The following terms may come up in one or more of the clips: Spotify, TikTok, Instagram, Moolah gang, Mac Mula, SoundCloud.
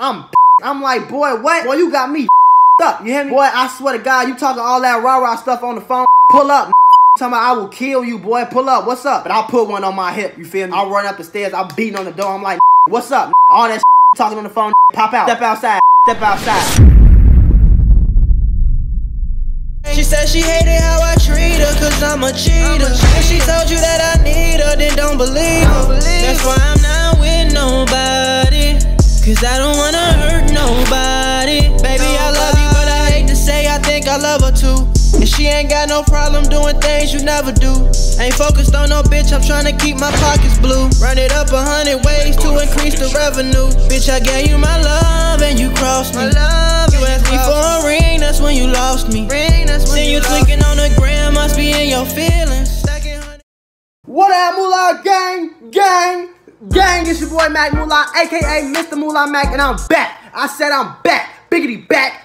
I'm like, boy, what? Boy, you got me up. You hear me? Boy, I swear to God, you talking all that rah-rah stuff on the phone. Pull up. Talking about I will kill you, boy. Pull up. What's up? But I put one on my hip. You feel me? I run up the stairs. I'm beating on the door. I'm like, what's up? All that talking on the phone. Pop out. Step outside. Step outside. She said she hated how I treat her, cause I'm a cheater. If she told you that I need her, then don't believe her. That's why I'm not with nobody, cause I don't wanna hurt nobody. Baby, I love you, but I hate to say I think I love her too. And she ain't got no problem doing things you never do. Ain't focused on no bitch, I'm tryna keep my pockets blue. Run it up 100 ways to increase the revenue. Bitch, I gave you my love and you crossed me. You asked me for a ring, that's when you lost me. Then you tweaking on the gram, must be in your feelings. What up, Moolah gang, it's your boy Mac Mula, aka Mr. Moolah Mac, and I'm back. I said I'm back, biggity back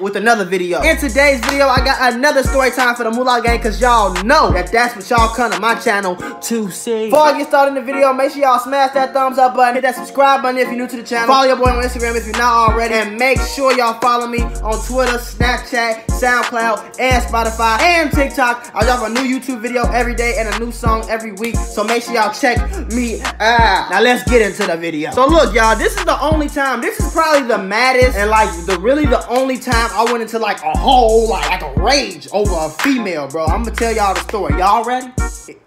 with another video. In today's video, I got another story time for the Moolah gang, cause y'all know that that's what y'all come to my channel to see. Before I get started in the video, make sure y'all smash that thumbs up button, hit that subscribe button if you're new to the channel, follow your boy on Instagram if you're not already, and make sure y'all follow me on Twitter, Snapchat, SoundCloud, and Spotify, and TikTok. I drop a new YouTube video every day and a new song every week, so make sure y'all check me out. Now let's get into the video. So look y'all, this is the only time, this is probably the maddest and like really the only time I went into like a whole like a rage over a female, bro. I'm gonna tell y'all the story. Y'all ready?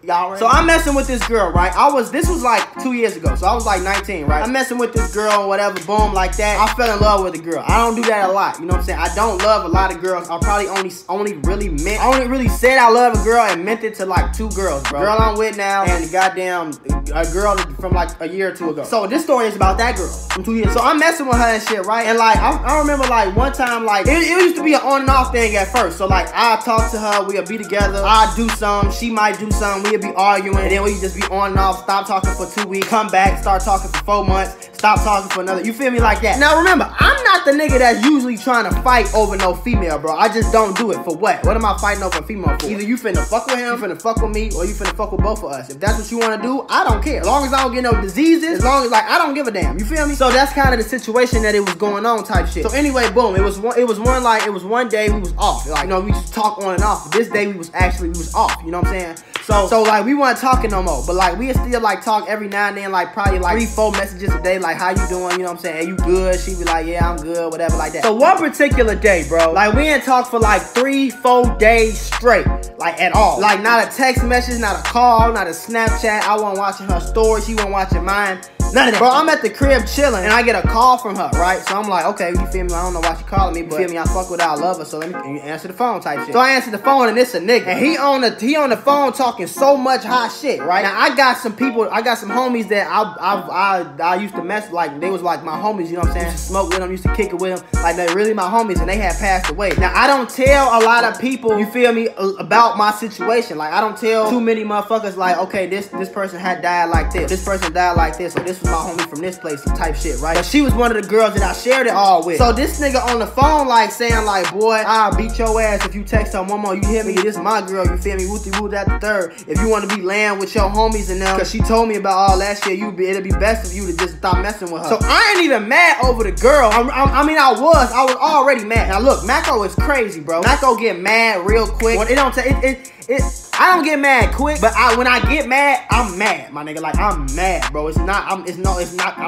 So I'm messing with this girl, right? This was like 2 years ago, so I was like 19, right? I'm messing with this girl, whatever, boom, like that. I fell in love with a girl. I don't do that a lot, you know what I'm saying? I don't love a lot of girls. I probably only really said I love a girl and meant it to like 2 girls, bro. Girl I'm with now and goddamn a girl from like a year or 2 ago. So this story is about that girl from 2 years. So I'm messing with her and shit, right? And like I remember like one time, like it used to be an on and off thing at first. So like I talk to her, we'll be together, I do something, she might do something, we'll be arguing, and then we just be on and off, stop talking for 2 weeks, come back, start talking for 4 months, stop talking for another, you feel me, like that. Now remember, I'm not the nigga that's usually trying to fight over no female, bro. I just don't do it. For what? What am I fighting over a female for? Either you finna fuck with him, finna fuck with me, or you finna fuck with both of us. If that's what you wanna do, I don't care. As long as I don't get no diseases, as long as like I don't give a damn, you feel me? So that's kind of the situation that it was going on type shit. So anyway, boom, it was one day we was off. Like, you know, we just talk on and off. But this day we was off, you know what I'm saying? So like we weren't talking no more, but like we still like talk every now and then, like probably like 3-4 messages a day, like how you doing, you know what I'm saying? Hey, you good? She be like, yeah, I'm good, whatever, like that. So one particular day, bro, like we ain't talked for like 3-4 days straight, like at all. Like not a text message, not a call, not a Snapchat. I wasn't watching her story, she wasn't watching mine. None of that. Bro, I'm at the crib chilling and I get a call from her, right? So I'm like, okay, you feel me? I don't know why she calling me, but you feel me, I fuck with her, I love her, so let me answer the phone type shit. So I answer the phone and it's a nigga. And he on the phone talking so much hot shit, right? Now I got some people, I got some homies that I used to mess with, like they was like my homies, you know what I'm saying? Used to smoke with them, used to kick it with them, like they really my homies, and they had passed away. Now I don't tell a lot of people, you feel me, about my situation. Like I don't tell too many motherfuckers like, okay, this person had died like this person died like this, or this my homie from this place type shit, right? But she was one of the girls that I shared it all with. So this nigga on the phone like saying like, boy, I'll beat your ass if you text her one more, you hear me, this my girl, you feel me, wooty woo that the third. If you want to be laying with your homies and them, cause she told me about all that shit, it'll be best of you to just stop messing with her. So I ain't even mad over the girl. I mean I was already mad. Now look, Maco is crazy, bro. Maco get mad real quick. Well, I don't get mad quick, but when I get mad, I'm mad, my nigga. Like I'm mad, bro. I'm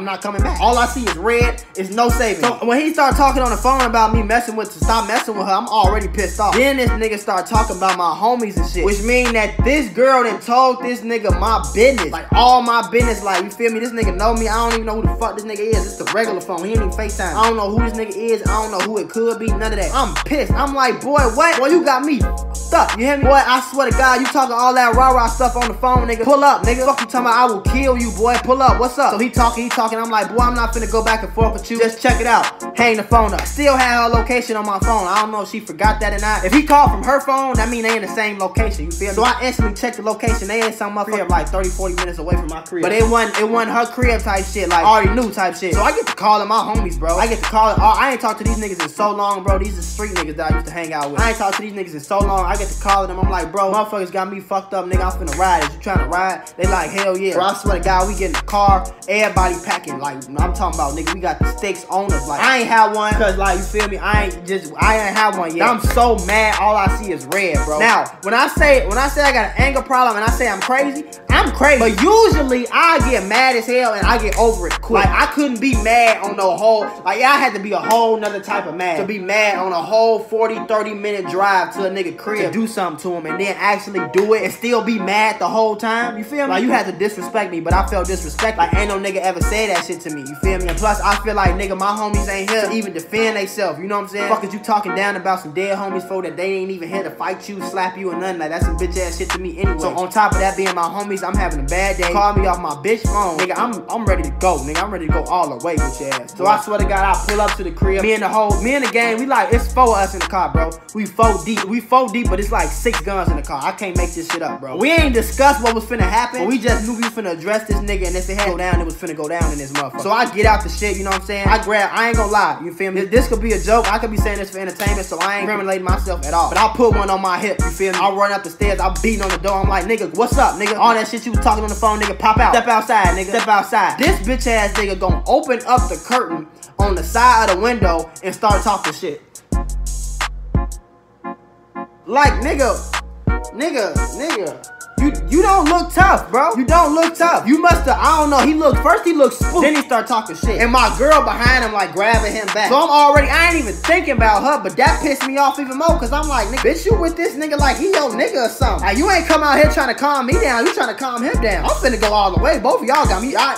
not coming back. All I see is red. It's no saving. So when he started talking on the phone about me stop messing with her, I'm already pissed off. Then this nigga started talking about my homies and shit, which mean that this girl done told this nigga my business, like all my business. Like you feel me? This nigga know me. I don't even know who the fuck this nigga is. It's the regular phone. He ain't even FaceTime. I don't know who this nigga is. I don't know who it could be. None of that. I'm pissed. I'm like, boy, what? Boy, you got me stuck. You hear me? Boy, I swear to God. You talking all that rah-rah stuff on the phone, nigga. Pull up, nigga. Fuck you talking about I will kill you, boy. Pull up. What's up? So he talking. I'm like, boy, I'm not finna go back and forth with you. Just check it out. hang the phone up. Still had her location on my phone. I don't know if she forgot that or not. If he called from her phone, that mean they in the same location, you feel me? So I instantly checked the location. They in some motherfucker like 30, 40 minutes away from my crib. But it wasn't her crib type shit, like already knew type shit. So I get to calling my homies, bro. I get to calling all. I ain't talked to these niggas in so long, bro. These are street niggas that I used to hang out with. I ain't talked to these niggas in so long. I get to calling them. I'm like, bro, motherfuckers got me fucked up, nigga. I'm finna ride. Is you trying to ride? They like, hell yeah. Bro, I swear to God, we get in the car. Everybody packing. Like, I'm talking about, nigga, we got the sticks on us. Like, I ain't had one. Cause, like, you feel me? I ain't had one yet. I'm so mad. All I see is red, bro. Now, when I say I got an anger problem and I say I'm crazy. But usually I get mad as hell and I get over it quick. Like, I couldn't be mad on no whole. Like, I had to be a whole nother type of mad to be mad on a whole 40-30 minute drive to a nigga crib to do something to him and then actually do it and still be mad the whole time. You feel me? Like, you had to disrespect me, but I felt disrespect. Like, ain't no nigga ever said that shit to me. You feel me? And plus, I feel like, nigga, my homies ain't here to even defend themselves. You know what I'm saying? Fuck is you talking down about some dead homies for that they ain't even here to fight you, slap you, and nothing like that. That's some bitch ass shit to me anyway. So on top of that being my homies, I'm having a bad day. Call me off my bitch phone, nigga. I'm ready to go, nigga. I'm ready to go all the way with your ass. So I swear to God, I pull up to the crib. Me and the gang, we like, it's four of us in the car, bro. We four deep, but it's like 6 guns in the car. I can't make this shit up, bro. We ain't discussed what was finna happen, but we just knew we was finna address this nigga, and if it had to go down, it was finna go down in this motherfucker. So I get out the shit, you know what I'm saying? I ain't gonna lie, you feel me? This could be a joke. I could be saying this for entertainment, so I ain't criminating myself at all. But I put one on my hip, you feel me? I run up the stairs, I'm beating on the door. I'm like, nigga, what's up, nigga? All that shit you was talking on the phone, nigga, pop out. Step outside, nigga. Step outside. This bitch ass nigga gonna open up the curtain on the side of the window and start talking shit. Like, nigga. You don't look tough, bro. You don't look tough. You must've, I don't know, first he looked spooked. Then he started talking shit. And my girl behind him like grabbing him back. So I ain't even thinking about her, but that pissed me off even more. Cause I'm like, nigga, bitch, you with this nigga like he your nigga or something. Like, you ain't come out here trying to calm me down. You trying to calm him down. I'm finna go all the way. Both of y'all got me. I'm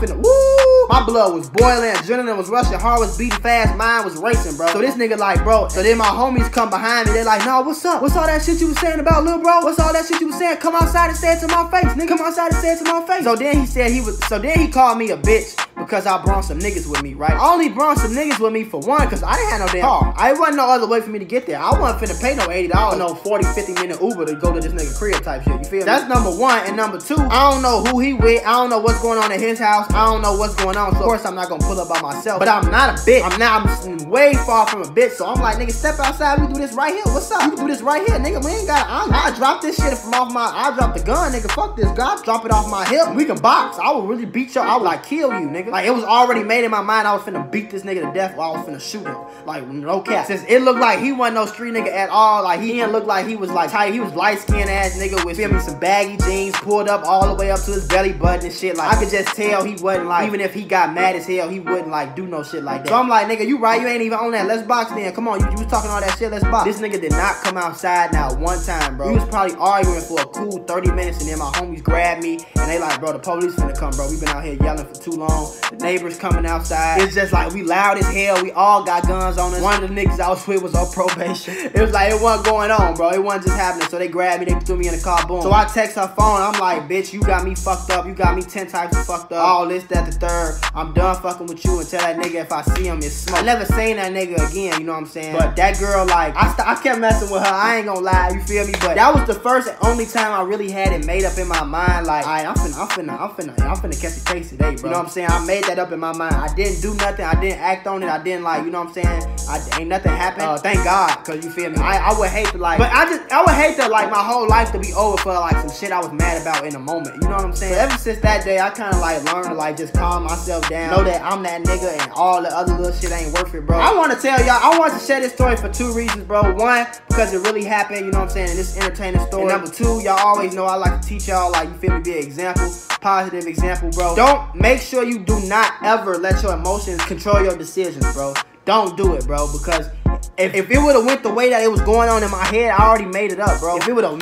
finna, woo. My blood was boiling. Adrenaline was rushing. Heart was beating fast. Mind was racing, bro. So this nigga like, bro. So then my homies come behind me. They like, nah, what's up? What's all that shit you was saying about little bro? What's all that shit you was saying? Come outside and say it to my face, nigga. Come outside and say it to my face. So then he called me a bitch because I brought some niggas with me, right? I only brought some niggas with me for one, because I didn't have no damn car. I wasn't no other way for me to get there. I wasn't finna pay no $80, no 40, 50-minute Uber to go to this nigga crib type shit, you feel me? That's number one, and number two, I don't know who he with. I don't know what's going on at his house. I don't know what's going on, so of course I'm not gonna pull up by myself, but I'm not a bitch. I'm way far from a bitch, so I'm like, nigga, step outside, we can do this right here. What's up? We can do this right here, nigga. We ain't got an I dropped this shit from off my, I dropped the gun, nigga. Fuck this guy. Drop it off my hip. We can box. I would really beat you. I would like kill you, nigga. Like, it was already made in my mind. I was finna beat this nigga to death while I was finna shoot him. Like, no cap. Since it looked like he wasn't no street nigga at all. Like, he didn't look like he was like tight. He was light skinned ass nigga with, feel me, some baggy jeans pulled up all the way up to his belly button and shit. Like, I could just tell he wasn't like, even if he got mad as hell, he wouldn't like do no shit like that. So I'm like, nigga, you right. You ain't even on that. Let's box then. Come on. You was talking all that shit. Let's box. This nigga did not come outside now one time, bro. He was probably arguing for a cool 30 minutes, and then my homies grabbed me and they like, bro, the police finna come, bro. We been out here yelling for too long. The neighbors coming outside. It's just like, we loud as hell. We all got guns on us. One of the niggas I was with was on probation. It was like, it wasn't going on, bro. It wasn't just happening. So they grabbed me, they threw me in the car, boom. So I text her phone. I'm like, bitch, you got me fucked up. You got me 10 types of fucked up. All this, that, the third. I'm done fucking with you, and tell that nigga if I see him, it's smoke. I never seen that nigga again, you know what I'm saying? But that girl, like, I kept messing with her. I ain't gonna lie, you feel me? But that was the first and only time I really had it made up in my mind, like, alright, I'm finna catch a case today, bro. You know what I'm saying? I made that up in my mind. I didn't do nothing. I didn't act on it. I didn't, like, you know what I'm saying? Ain't nothing happened. Thank God, cause you feel me. I would hate to, like, but I would hate to, like, my whole life to be over for, like, some shit I was mad about in a moment. You know what I'm saying? So ever since that day, I kind of, like, learned to, like, just calm myself down. Know that I'm that nigga and all the other little shit ain't worth it, bro. I want to tell y'all, I want to share this story for 2 reasons, bro. One, because it really happened. You know what I'm saying? And this entertaining story. And number 2, y'all always know I like to teach y'all, like, you feel me, be an example, positive example, bro. You do not ever let your emotions control your decisions, bro. Don't do it, bro, because if it would have went the way that it was going on in my head, I already made it up, bro. If it would have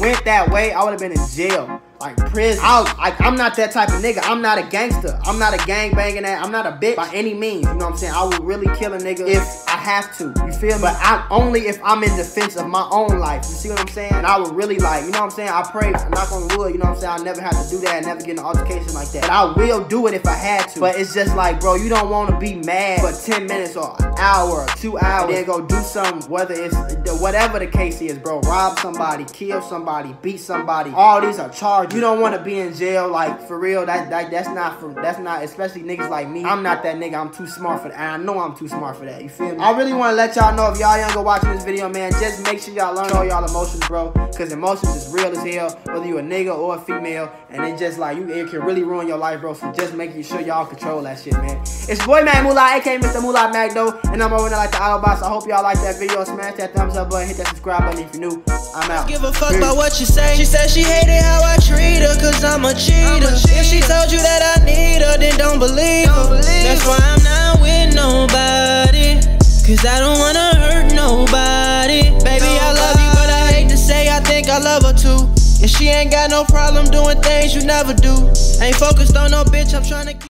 went that way, I would have been in jail. Like prison. I'm not that type of nigga. I'm not a gangster. I'm not a gang banging ass. I'm not a bitch by any means. You know what I'm saying? I would really kill a nigga if I have to. You feel me? But I only if I'm in defense of my own life. You see what I'm saying? And I would really like, you know what I'm saying? I pray, knock on wood, you know what I'm saying? I never have to do that, never get in an altercation like that. But I will do it if I had to. But it's just like, bro, you don't want to be mad for 10 minutes or an hour or 2 hours. Then go do something, whether it's whatever the case is, bro. Rob somebody, kill somebody, beat somebody. All these are charges. You don't want to be in jail, like, for real. That's not, especially niggas like me. I'm not that nigga. I'm too smart for that. And I know I'm too smart for that. You feel me? I really want to let y'all know, if y'all younger watching this video, man, just make sure y'all learn all y'all emotions, bro. Because emotions is real as hell, whether you a nigga or a female. And it just, like, it can really ruin your life, bro. So just making sure y'all control that shit, man. It's boy Mac Mula, a.k.a. Mr. Moolah Mac, though. And I'm over there like the Owl Box. I hope y'all like that video. Smash that thumbs up button. Hit that subscribe button if you're new. I'm out. Give a fuck about what you say. She said she hated how I treat her, cause I'm a cheater. If she told you that I need her, then don't believe her. That's why I'm not with nobody, cause I don't wanna hurt nobody. Baby, I love you, but I hate to say I think I love her too. And she ain't got no problem doing things you never do. Ain't focused on no bitch, I'm tryna keep